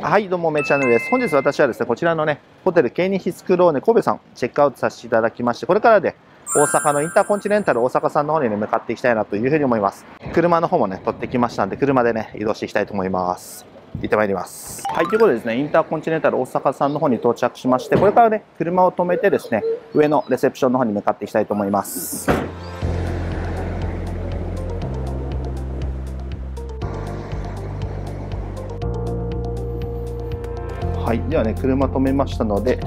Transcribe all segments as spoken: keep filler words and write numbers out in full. はい、どうも、めちゃぬです。本日私はですね、こちらのね、ホテルケーニヒスクローネ神戸さん、チェックアウトさせていただきまして、これからで、ね、大阪のインターコンチネンタル大阪さんの方にね、向かっていきたいなというふうに思います。車の方もね、取ってきましたんで、車でね、移動していきたいと思います。行ってまいります。はい、ということでですね、インターコンチネンタル大阪さんの方に到着しまして、これからね、車を止めてですね、上のレセプションの方に向かっていきたいと思います。はい、ではね、車止めましたので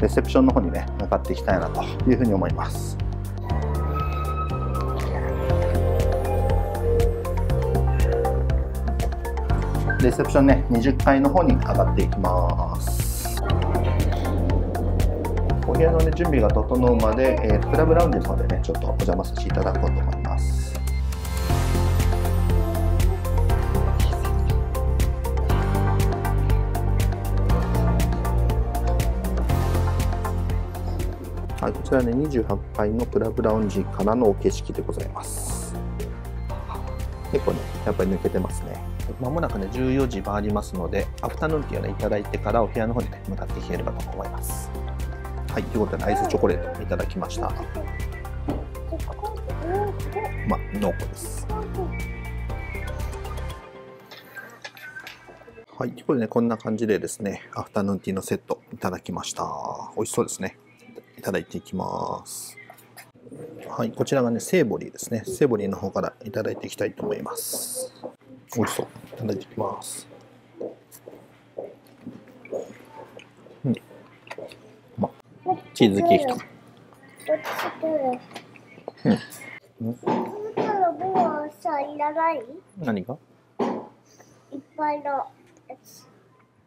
レセプションの方にね向かっていきたいなというふうに思います。レセプションねにじゅっかいの方に上がっていきます。お部屋の、ね、準備が整うまで、えー、クラブラウンジの方でねちょっとお邪魔させていただこうと思います。はい、こちらねにじゅうはちかいのクラブラウンジからの景色でございます。結構ねやっぱり抜けてますね。まもなくねじゅうよじ回りますので、アフタヌーンティーをねいただいてからお部屋の方に、ね、向かっていければと思います。はい、ということでアイスチョコレートいただきました。まあ濃厚です。はい、ということでねこんな感じでですねアフタヌーンティーのセットいただきました。美味しそうですね。いただいていきます。はい、こちらがねセイボリーですね。セイボリーの方からいただいていきたいと思います。美味しそう。いただいていきます。うん。ま、チーズケーキとか。うん。うん。何が？いっぱいのやつ。いっ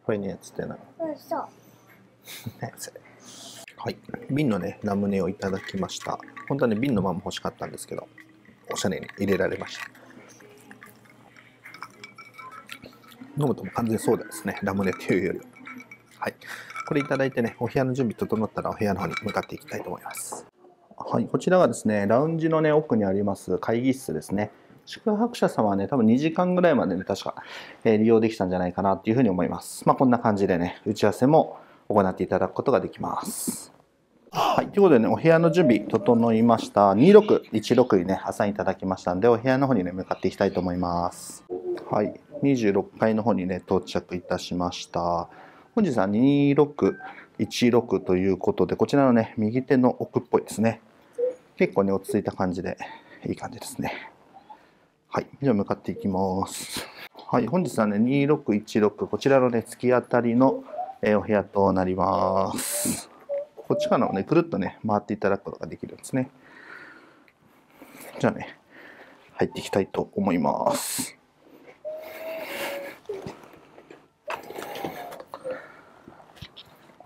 ぱいのやつって何？うん、そう。何それ。はい、瓶のねラムネをいただきました。本当はね瓶のまま欲しかったんですけど、おしゃれに入れられました。飲むとも完全そうですね、ラムネというよりは。はい、これいただいてね、お部屋の準備整ったらお部屋の方に向かっていきたいと思います。はい、こちらがですね、ラウンジのね奥にあります会議室ですね。宿泊者様はね、多分にじかんぐらいまでね、確か、えー、利用できたんじゃないかなっていうふうに思います。まあこんな感じでね、打ち合わせも行っていただくことができます。はい、ということでね、お部屋の準備整いました。にろくいちろくにね、アサインいただきましたんで、お部屋の方にね、向かっていきたいと思います。はい、にじゅうろっかいの方にね、到着いたしました。本日はにろくいちろくということで、こちらのね、右手の奥っぽいですね。結構ね、落ち着いた感じで、いい感じですね。はい、では向かっていきます。はい、本日はね、にろくいちろく、こちらのね、突き当たりのえお部屋となります。こっちからもね、くるっとね、回っていただくことができるんですね。じゃあね、入っていきたいと思います。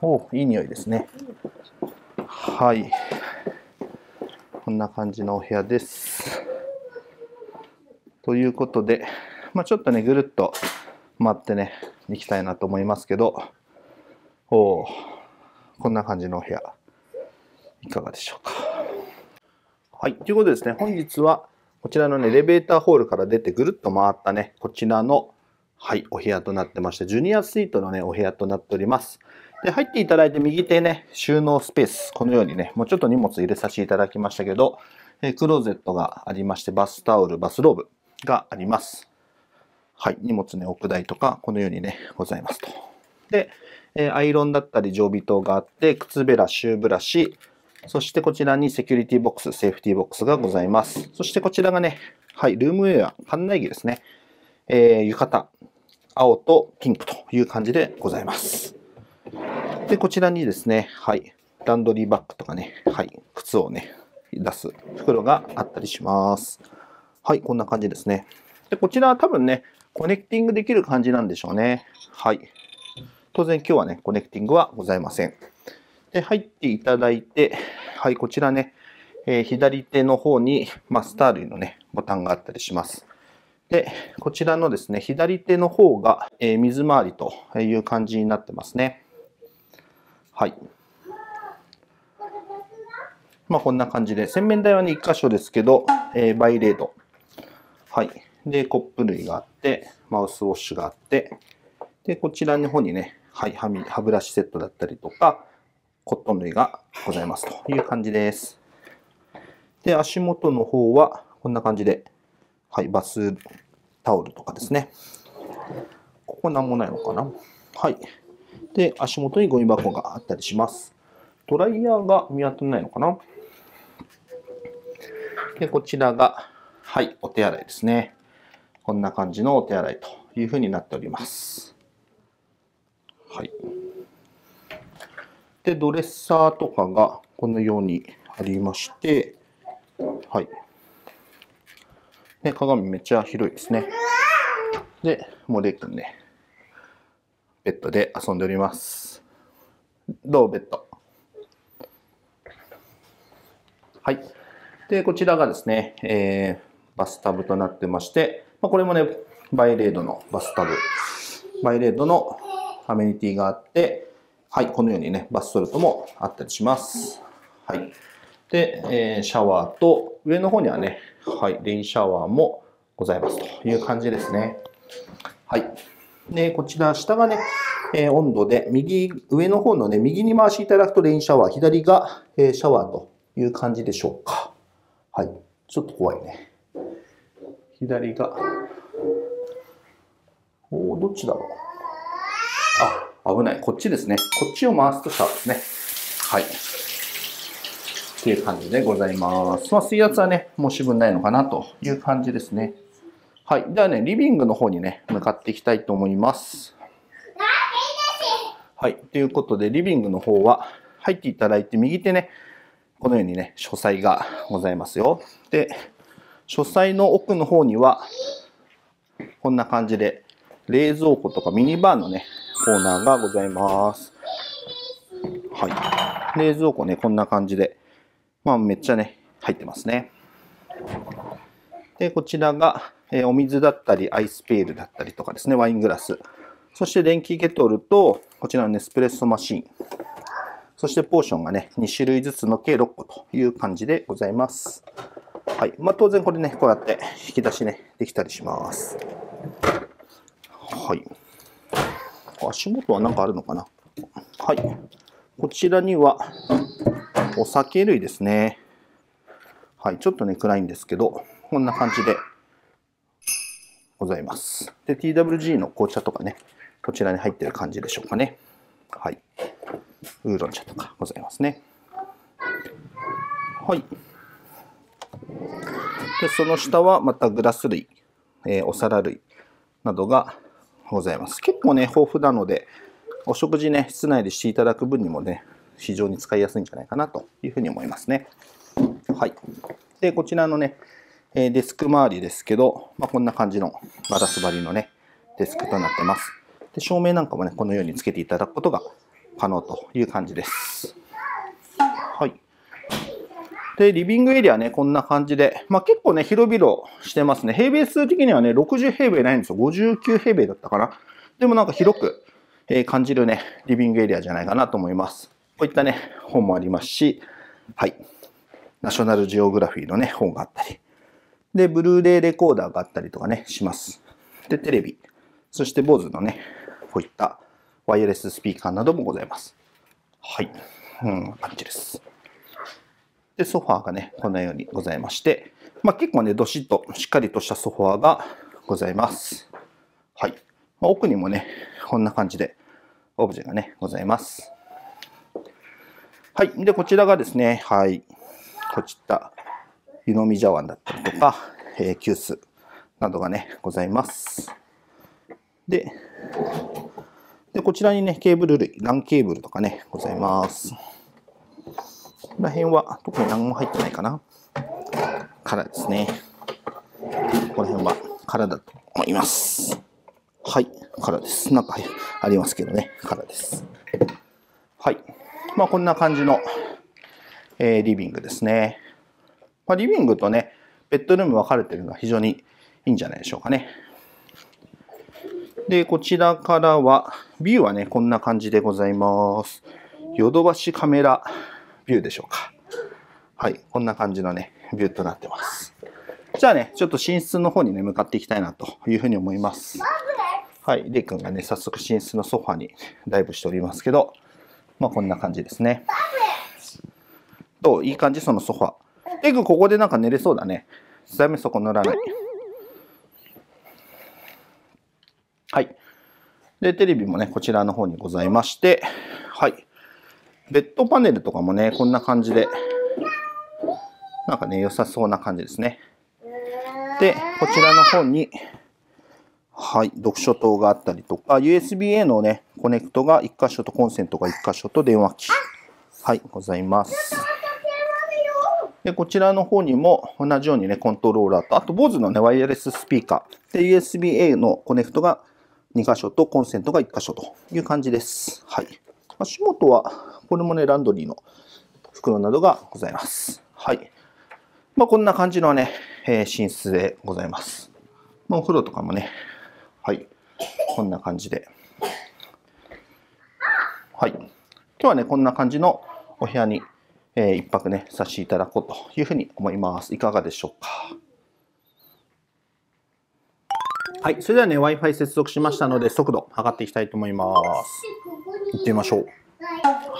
おー、いい匂いですね。はい。こんな感じのお部屋です。ということで、まあ、ちょっとね、ぐるっと回ってね、行きたいなと思いますけど、おお、こんな感じのお部屋いかがでしょうか。はい、ということでですね、本日はこちらのねエレベーターホールから出てぐるっと回ったねこちらの、はい、お部屋となってまして、ジュニアスイートのねお部屋となっております。で、入っていただいて右手ね収納スペース、このようにねもうちょっと荷物入れさせていただきましたけど、えー、クローゼットがありまして、バスタオル、バスローブがあります。はい、荷物ね、置く台とか、このようにね、ございますと。で、えー、アイロンだったり、常備灯があって、靴べら、シューブラシ、そしてこちらにセキュリティボックス、セーフティボックスがございます。そしてこちらがね、はい、ルームウェア、館内着ですね。えー、浴衣、青とピンクという感じでございます。で、こちらにですね、はい、ランドリーバッグとかね、はい、靴をね、出す袋があったりします。はい、こんな感じですね。で、こちらは多分ね、コネクティングできる感じなんでしょうね。はい。当然今日はね、コネクティングはございません。で、入っていただいて、はい、こちらね、えー、左手の方に、まあ、スター類のね、ボタンがあったりします。で、こちらのですね、左手の方が、えー、水回りという感じになってますね。はい。まあ、こんな感じで、洗面台はね、いっ箇所ですけど、えー、バイレード。はい。で、コップ類があって、マウスウォッシュがあって、で、こちらの方にね、はい、歯み、歯ブラシセットだったりとか、コットン類がございますという感じです。で、足元の方はこんな感じで、はい、バスタオルとかですね。ここなんもないのかな。はい。で、足元にゴミ箱があったりします。ドライヤーが見当たらないのかな。で、こちらが、はい、お手洗いですね。こんな感じのお手洗いというふうになっております。はい。で、ドレッサーとかがこのようにありまして、はい。ね、鏡めっちゃ広いですね。で、もうレイくんね、ベッドで遊んでおります。どうベッド。はい。で、こちらがですね、えー、バスタブとなってまして、まあ、これもね、バイレードのバスタブ。バイレードのアメニティがあって、はい、このようにね、バスソルトもあったりします。はい。で、えー、シャワーと、上の方にはね、はい、レインシャワーもございますという感じですね。はい。で、こちら、下がね、えー、温度で、右、上の方のね、右に回していただくとレインシャワー、左が、えー、シャワーという感じでしょうか。はい。ちょっと怖いね。左が、おー、どっちだろう。あ、危ない。こっちですね。こっちを回すとシャワーですね。はい。っていう感じでございます。まあ、水圧はね、もう四分ないのかなという感じですね。はい。ではね、リビングの方にね、向かっていきたいと思います。はい。ということで、リビングの方は、入っていただいて、右手ね、このようにね、書斎がございますよ。で、書斎の奥の方には、こんな感じで、冷蔵庫とかミニバーのね、コーナーがございます。はい。冷蔵庫ね、こんな感じで。まあ、めっちゃね、入ってますね。で、こちらが、えー、お水だったり、アイスペールだったりとかですね、ワイングラス。そして、電気ケトルと、こちらのね、エスプレッソマシン。そして、ポーションがね、にしゅるいずつの計ろっこという感じでございます。はい。まあ、当然これね、こうやって引き出しね、できたりします。はい。足元は何かあるのかな。はい。こちらにはお酒類ですね。はい。ちょっとね、暗いんですけど、こんな感じでございます。で、ティーダブリュージー の紅茶とかね、こちらに入ってる感じでしょうかね。はい。ウーロン茶とかございますね。はい。で、その下はまたグラス類、えー、お皿類などがございます。結構ね、豊富なので、お食事ね、室内でしていただく分にもね、非常に使いやすいんじゃないかなというふうに思いますね。はい。で、こちらのね、デスク周りですけど、まあ、こんな感じのガラス張りのね、デスクとなってます。で、照明なんかもね、このようにつけていただくことが可能という感じです。はい。で、リビングエリアね、こんな感じで。まあ、結構ね、広々してますね。平米数的にはね、ろくじゅうへいべいないんですよ。ごじゅうきゅうへいべいだったかな。でもなんか広く感じるね、リビングエリアじゃないかなと思います。こういったね、本もありますし、はい。ナショナルジオグラフィーのね、本があったり。で、ブルーレイレコーダーがあったりとかね、します。で、テレビ。そして、ボーズのね、こういったワイヤレススピーカーなどもございます。はい。うん、感じです。で、ソファーがね、このようにございまして、まあ、結構ね、どしっとしっかりとしたソファーがございます。はい。まあ、奥にもね、こんな感じでオブジェがね、ございます。はい。で、こちらがですね、はい。こちら、湯飲み茶碗だったりとか、えー、急須などがね、ございます。で、でこちらにね、ケーブル類、ランケーブルとかね、ございます。この辺は特に何も入ってないかな。からですね。この辺はからだと思います。はい。からです。なんかありますけどね。からです。はい。まあこんな感じの、えー、リビングですね。まあ、リビングとね、ベッドルーム分かれてるのは非常にいいんじゃないでしょうかね。で、こちらからは、ビューはね、こんな感じでございます。ヨドバシカメラビューでしょうか。はい。こんな感じのね、ビューとなってます。じゃあね、ちょっと寝室の方にね、向かっていきたいなというふうに思います。はい、レイ君がね、早速寝室のソファにダイブしておりますけど、まあこんな感じですね。どう？いい感じ、そのソファ。レイ君、ここでなんか寝れそうだね。ダメ、そこ乗らない。はい。で、テレビもね、こちらの方にございまして、はい。ベッドパネルとかもね、こんな感じで、なんかね、良さそうな感じですね。で、こちらの方に、はい、読書灯があったりとか、ユーエスビーエー のね、コネクトがいっ箇所と、コンセントがいっ箇所と、電話機、はい、ございます。で、こちらの方にも同じようにね、コントローラーと、あと、ボーズのね、ワイヤレススピーカー。で、ユーエスビーエー のコネクトがに箇所と、コンセントがいっ箇所という感じです。はい。足元は、これもね、ランドリーの袋などがございます。はい。まあ、こんな感じのね、えー、寝室でございます。まあ、お風呂とかもね、はい、こんな感じで。はい。今日はね、こんな感じのお部屋に、えー、一泊ね、させていただこうというふうに思います。いかがでしょうか。はい。それではね、Wi-Fi 接続しましたので、速度上がっていきたいと思います。行ってみましょう。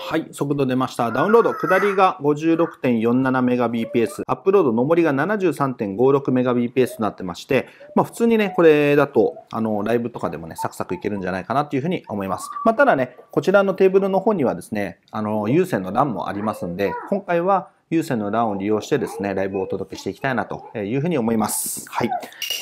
はい、速度出ました。ダウンロード、下りが ごじゅうろくてんよんななメガビーピーエス、アップロード、上りが ななじゅうさんてんごろくメガビーピーエス となってまして、まあ、普通にね、これだと、あの、ライブとかでもね、サクサクいけるんじゃないかなというふうに思います。まあ、ただね、こちらのテーブルの方にはですね、あの、有線のランもありますんで、今回は有線のランを利用してですね、ライブをお届けしていきたいなというふうに思います。はい。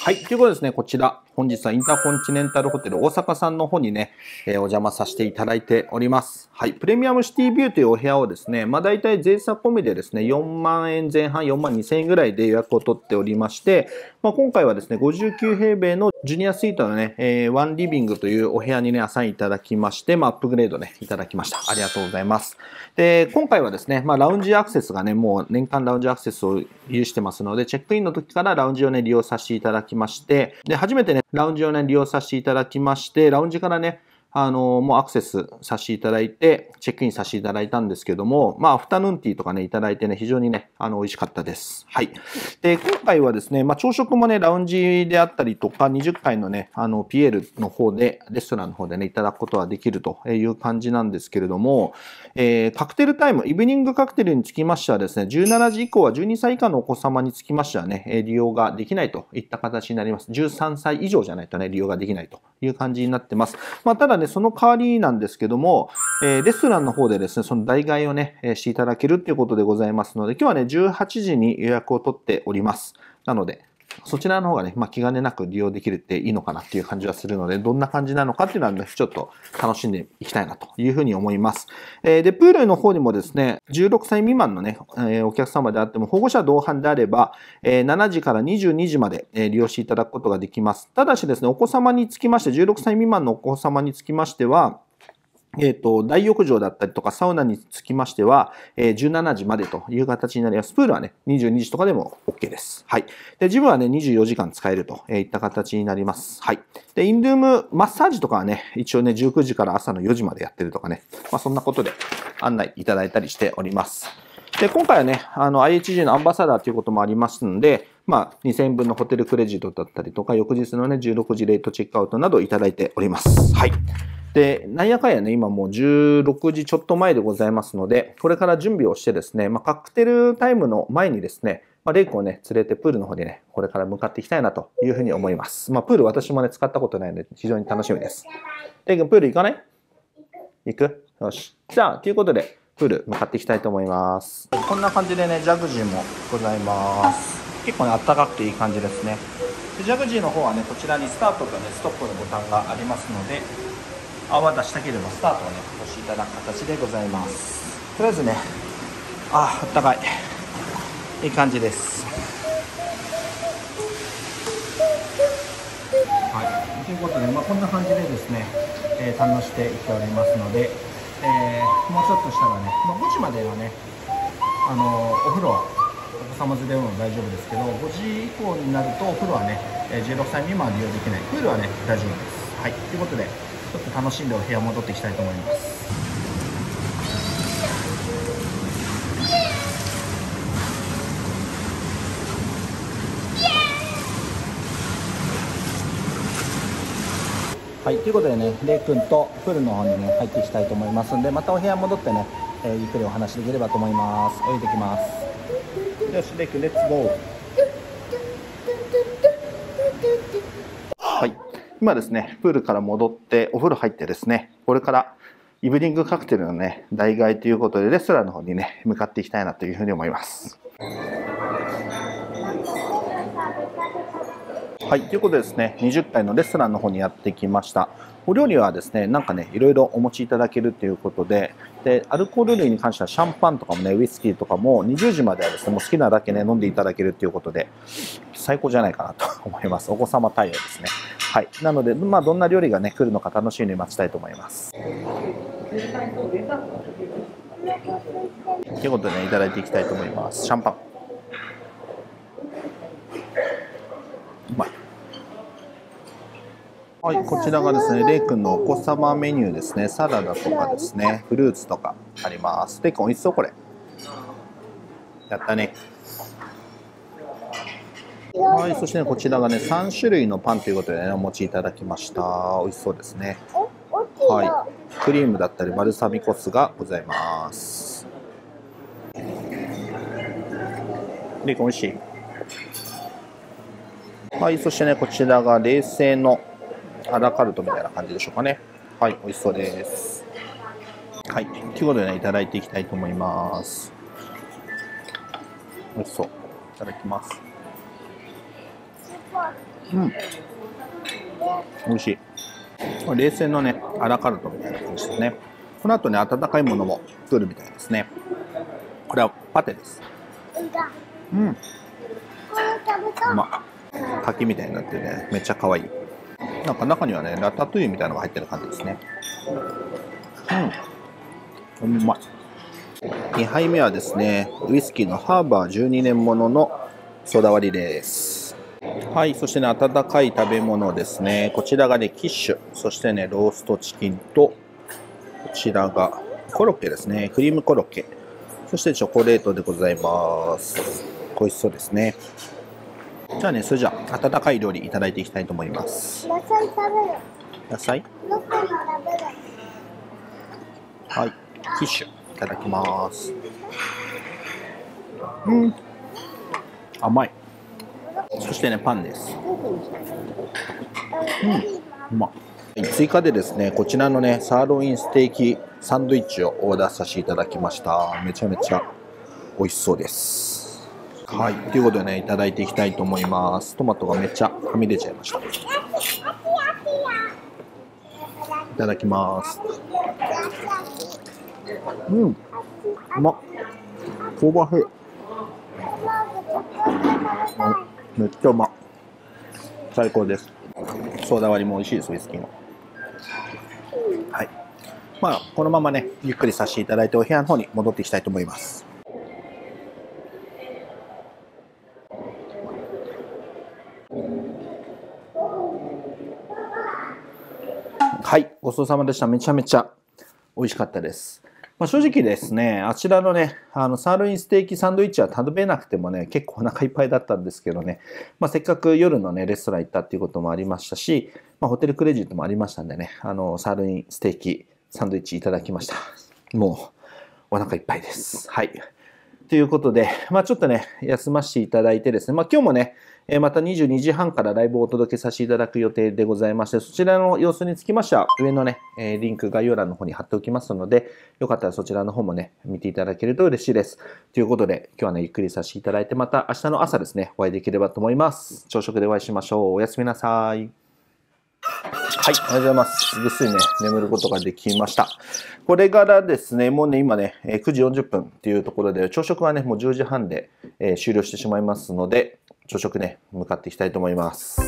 はい。ということでですね、こちら、本日はインターコンチネンタルホテル大阪さんの方にね、えー、お邪魔させていただいております。はい。プレミアムシティビューというお部屋をですね、まあ大体税差込みでですね、よんまんえんぜん半、よんまんにせんえんぐらいで予約を取っておりまして、まあ今回はですね、ごじゅうきゅうへいべいのジュニアスイートのね、えー、ワンリビングというお部屋にね、アサインいただきまして、まあアップグレードね、いただきました。ありがとうございます。で、今回はですね、まあラウンジアクセスがね、もう年間ラウンジアクセスを有してますので、チェックインの時からラウンジをね、利用させていただきまして、で、初めてね、ラウンジをね、利用させていただきまして、ラウンジからね、あのー、もうアクセスさせていただいて、チェックインさせていただいたんですけども、まあ、アフタヌーンティーとかね、いただいてね、非常にね、あの、美味しかったです。はい。で、今回はですね、まあ、朝食もね、ラウンジであったりとか、にじゅっかいのね、あの、ピエールの方で、レストランの方でね、いただくことはできるという感じなんですけれども、えー、カクテルタイム、イブニングカクテルにつきましてはですね、じゅうしちじ以降はじゅうにさい以下のお子様につきましてはね、利用ができないといった形になります。じゅうさんさい以上じゃないとね、利用ができないという感じになってます。まあ、ただね、その代わりなんですけども、えー、レストランの方でですね、その代替えをね、えー、していただけるということでございますので、今日はね、じゅうはちじに予約を取っております。なので、そちらの方がね、まあ、気兼ねなく利用できるっていいのかなっていう感じはするので、どんな感じなのかっていうのはね、ちょっと楽しんでいきたいなというふうに思います。えー、で、プールの方にもですね、じゅうろくさいみまんのね、えー、お客様であっても、保護者同伴であれば、えー、しちじからにじゅうにじまで、えー、利用していただくことができます。ただしですね、お子様につきまして、じゅうろくさいみまんのお子様につきましては、えっと、大浴場だったりとかサウナにつきましては、えー、じゅうしちじまでという形になります。プールはね、にじゅうにじとかでも OK です。はい。で、ジムはね、にじゅうよじかん使えるといった形になります。はい。で、インルームマッサージとかはね、一応ね、じゅうくじから朝のよじまでやってるとかね、まあそんなことで案内いただいたりしております。で、今回はね、あの、アイエイチジー のアンバサダーということもありますので、まあ、にせんえんぶんのホテルクレジットだったりとか、翌日のね、じゅうろくじレートチェックアウトなどいただいております。はい。で、なんやかんやね、今もうじゅうろくじちょっと前でございますので、これから準備をしてですね、まあ、カクテルタイムの前にですね、まあ、レイ君をね、連れてプールの方にね、これから向かっていきたいなというふうに思います。まあ、プール私もね、使ったことないので、非常に楽しみです。レイ君、プール行かない？行く？よし。じゃあ、ということで、プール向かっていきたいと思います。こんな感じでね、ジャグジーもございます。結構ね、あったかくていい感じですね。で、ジャグジーの方はね、こちらにスタートとね、ストップのボタンがありますので、泡出したければスタートをね、押していただく形でございます。とりあえずね、ああ、あったかい。いい感じです。はい。ということで、まあ、こんな感じでですね、えー、堪能していっておりますので、えー、もうちょっとしたらね、まあ、ごじまではね、あのー、お風呂はお子様連れでも大丈夫ですけど、ごじ以降になるとお風呂はね、じゅうろくさいみまんは利用できない。プールはね、大丈夫です。はい。ということで、ちょっと楽しんでお部屋戻っていきたいと思います。はい、ということでね、レイ君とプールの方にね入っていきたいと思いますんで、またお部屋戻ってね、えー、ゆっくりお話できればと思います。泳いできます。よし、レイ君レッツゴー。はい、今ですねプールから戻ってお風呂入ってですね、これからイブニングカクテルのね代替ということでレストランの方にね向かっていきたいなというふうに思います。はい、ということでですね、にじゅっかいのレストランの方にやってきました。お料理はですね、なんかねいろいろお持ちいただけるということで、でアルコール類に関してはシャンパンとかもねウイスキーとかもにじゅうじまではですね、もう好きなだけね飲んでいただけるということで最高じゃないかなと思います。お子様対応ですね。はい、なのでまあどんな料理がね来るのか楽しみに待ちたいと思います。ということでね、いただいていきたいと思います。シャンパンうまい。はい、こちらがですね、レイ君のお子様メニューですね。サラダとかですね、フルーツとかあります。レイ君美味しそう、これ。やったね。はい、そして、ね、こちらがね、三種類のパンということで、ね、お持ちいただきました。美味しそうですね。はい、クリームだったり、バルサミコ酢がございます。レイ君美味しい。はい、そしてね、こちらが冷製のアラカルトみたいな感じでしょうかね。はい、美味しそうです。はい、ということでね、いただいていきたいと思います。美味しそう。いただきます。うん。美味しい。冷製のね、アラカルトみたいな感じですね。この後ね、温かいものも来るみたいですね。これはパテです。うん。うまっ。柿みたいになってね、めっちゃ可愛い。なんか中にはね、ラタトゥイユみたいなのが入ってる感じですね。うん、うまい。にはいめはですね、ウイスキーのハーバーじゅうにねんもののソダ割りです。はい、そしてね、温かい食べ物ですね。こちらがね、キッシュ、そしてね、ローストチキンと、こちらがコロッケですね、クリームコロッケ。そしてチョコレートでございます。美味しそうですね。じゃあね、それじゃあ温かい料理いただいていきたいと思います。野菜食べる。野菜？ロコも食べる。はい、キッシュいただきます。うん、甘い。そしてね、パンです。うん、うまい。追加でですね、こちらのねサーロインステーキサンドイッチをオーダーさせていただきました。めちゃめちゃ美味しそうです。はい、ということでね、いただいていきたいと思います。トマトがめっちゃはみ出ちゃいました。いただきます。うん、うまっ。香ばしい。めっちゃうまっ。最高です。ソーダ割りも美味しいです、ウイスキーの。はい。まあ、このままね、ゆっくりさせていただいて、お部屋の方に戻っていきたいと思います。はい、ごちそうさまでした。めちゃめちゃ美味しかったです。まあ、正直ですね、あちらのね、あのサーロインステーキサンドイッチは食べなくてもね、結構お腹いっぱいだったんですけどね、まあ、せっかく夜のね、レストラン行ったっていうこともありましたし、まあ、ホテルクレジットもありましたんでね、あのサーロインステーキサンドイッチいただきました。もうお腹いっぱいです。はい。ということで、まあ、ちょっとね、休ませていただいてですね、まあ、今日もね、またにじゅうにじはんからライブをお届けさせていただく予定でございまして、そちらの様子につきましては、上のね、リンク概要欄の方に貼っておきますので、よかったらそちらの方もね、見ていただけると嬉しいです。ということで、今日はね、ゆっくりさせていただいて、また明日の朝ですね、お会いできればと思います。朝食でお会いしましょう。おやすみなさい。はい、おはようございます。ぐっすりね、眠ることができました。これからですね、もうね、今ね、くじよんじゅっぷんっていうところで、朝食はね、もうじゅうじはんで終了してしまいますので、朝食ね、向かっていきたいと思います。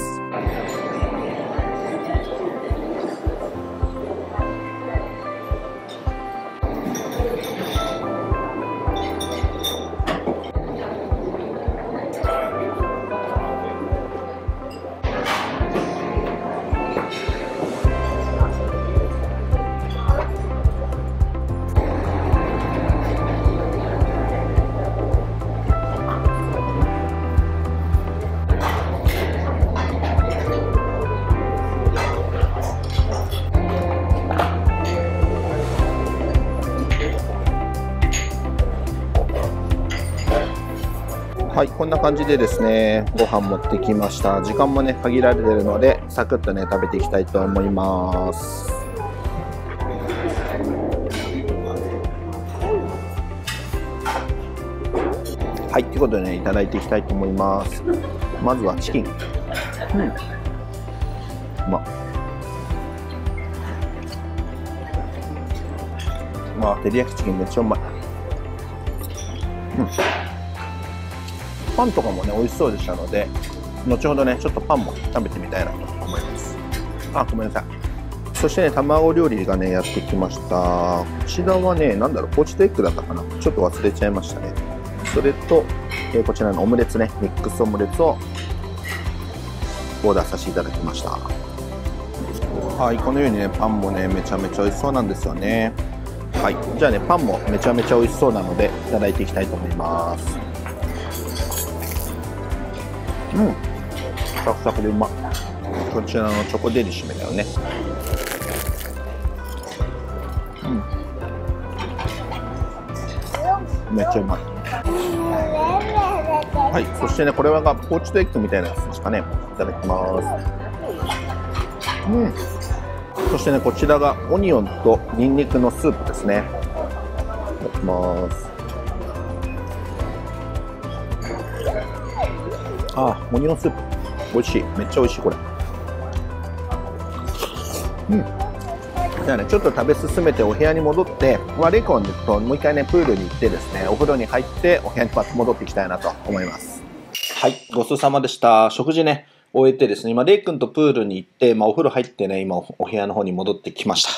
はい、こんな感じでですね、ご飯持ってきました。時間もね限られてるのでサクッとね食べていきたいと思います。はい、ということでねいただいていきたいと思います。まずはチキン、うん、まっまあ、照り焼きチキンめっちゃうまい、うん、パンとかもね美味しそうでしたので、後ほどねちょっとパンも食べてみたいなと思います。あ、ごめんなさい。そしてね卵料理がねやってきました。こちらはね何だろう、ポーチドエッグだったかな、ちょっと忘れちゃいましたね。それと、えー、こちらのオムレツね、ミックスオムレツをオーダーさせていただきました。はい、このようにねパンもねめちゃめちゃ美味しそうなんですよね。はい、じゃあねパンもめちゃめちゃ美味しそうなのでいただいていきたいと思います。うん、サクサクでうまい。こちらのチョコデリシメだよね。うん、めっちゃうまい。はい、そしてねこれがポーチドエッグみたいなやつですかね。いただきます。うん、そしてねこちらがオニオンとニンニクのスープですね。いただきます。あ、オニオンスープ美味しい、めっちゃ美味しいこれ。うん、じゃあねちょっと食べ進めてお部屋に戻って、まあ、レイコンともう一回ねプールに行ってですね、お風呂に入ってお部屋に戻っていきたいなと思います。はい、ごちそうさまでした。食事ね終えてですね、今レイ君とプールに行って、まあ、お風呂入ってね今お部屋の方に戻ってきました。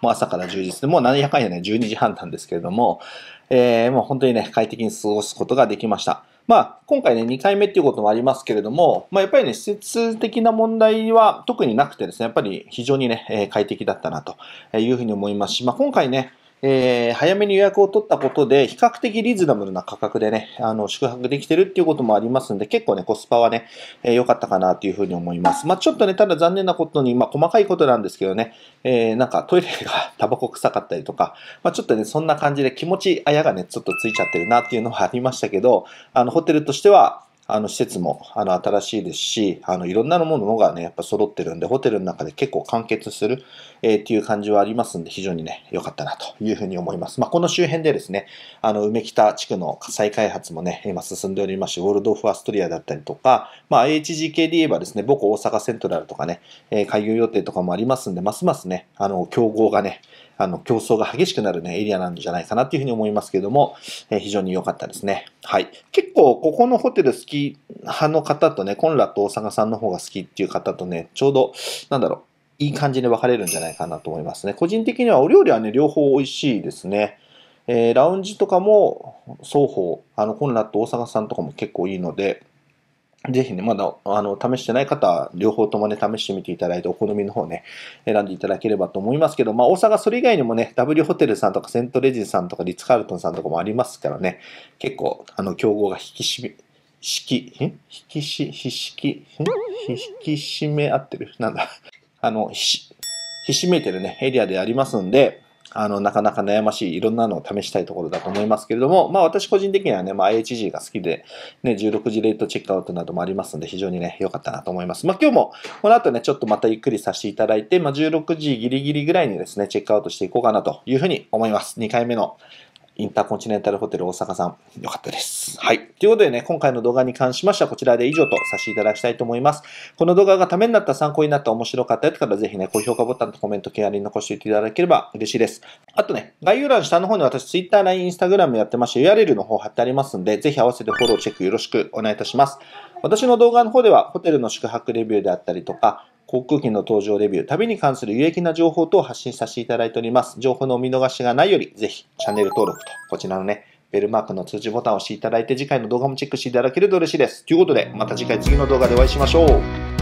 もう朝から充実で、もう何やかんやねじゅうにじはんなんですけれども、えー、もう本当にね快適に過ごすことができました。まあ今回ねにかいめっていうこともありますけれども、まあ、やっぱりね施設的な問題は特になくてですね、やっぱり非常にね快適だったなというふうに思いますし、まあ、今回ねえー、早めに予約を取ったことで比較的リーズナブルな価格でねあの宿泊できてるっていうこともありますんで、結構ねコスパはね良、えー、かったかなというふうに思います。まあ、ちょっとねただ残念なことに、まあ、細かいことなんですけどね、えー、なんかトイレがタバコ臭かったりとか、まあ、ちょっとねそんな感じで気持ちあやがねちょっとついちゃってるなっていうのはありましたけど、あのホテルとしてはあの施設もあの新しいですし、あのいろんなものがねやっぱ揃ってるんで、ホテルの中で結構完結する、えー、っていう感じはありますんで、非常にね良かったなというふうに思います。まあ、この周辺でですねあの梅北地区の再開発もね今進んでおりまして、ウォルドーフ・アストリアだったりとか、まあ、エイチジーケーディー で言えばですね母校大阪セントラルとかね、えー、開業予定とかもありますんで、ますますねあの競合がねあの競争が激しくなる、ね、エリアなんじゃないかなというふうに思いますけれども、えー、非常に良かったですね。はい、結構ここのホテル好き派の方とね、コンラッド大阪さんの方が好きっていう方とね、ちょうどなんだろういい感じに分かれるんじゃないかなと思いますね。個人的にはお料理はね両方美味しいですね。えー、ラウンジとかも双方あのコンラッド大阪さんとかも結構いいので、ぜひね、まだ、あの、試してない方は、両方ともね、試してみていただいて、お好みの方ね、選んでいただければと思いますけど、まあ、大阪、それ以外にもね、W ホテルさんとか、セントレジさんとか、リッツ・カールトンさんとかもありますからね、結構、あの、競合が引き締め、引き、ん引きし、ひしき、ん引き締め合ってるなんだ。あの、ひし、ひしめいてるね、エリアでありますんで、あのなかなか悩ましい、いろんなのを試したいところだと思いますけれども、まあ、私個人的にはね、まあ、アイエイチジー が好きで、ね、じゅうろくじレートチェックアウトなどもありますので、非常にね、良かったなと思います。まあ、今日もこの後ね、ちょっとまたゆっくりさせていただいて、まあ、じゅうろくじギリギリぐらいにですね、チェックアウトしていこうかなというふうに思います。にかいめのインターコンチネンタルホテル大阪さん、良かったです。はい。ということでね、今回の動画に関しましてはこちらで以上とさせていただきたいと思います。この動画がためになった、参考になった、面白かったよという方はぜひね、高評価ボタンとコメント、気軽に残していただければ嬉しいです。あとね、概要欄下の方に私、Twitter、ライン、Instagram やってまして、ユーアールエル の方貼ってありますんで、ぜひ合わせてフォロー、チェックよろしくお願いいたします。私の動画の方では、ホテルの宿泊レビューであったりとか、航空機の搭乗レビュー、旅に関する有益な情報等を発信させていただいております。情報のお見逃しがないより、ぜひチャンネル登録と、こちらのね、ベルマークの通知ボタンを押していただいて、次回の動画もチェックしていただけると嬉しいです。ということで、また次回次の動画でお会いしましょう。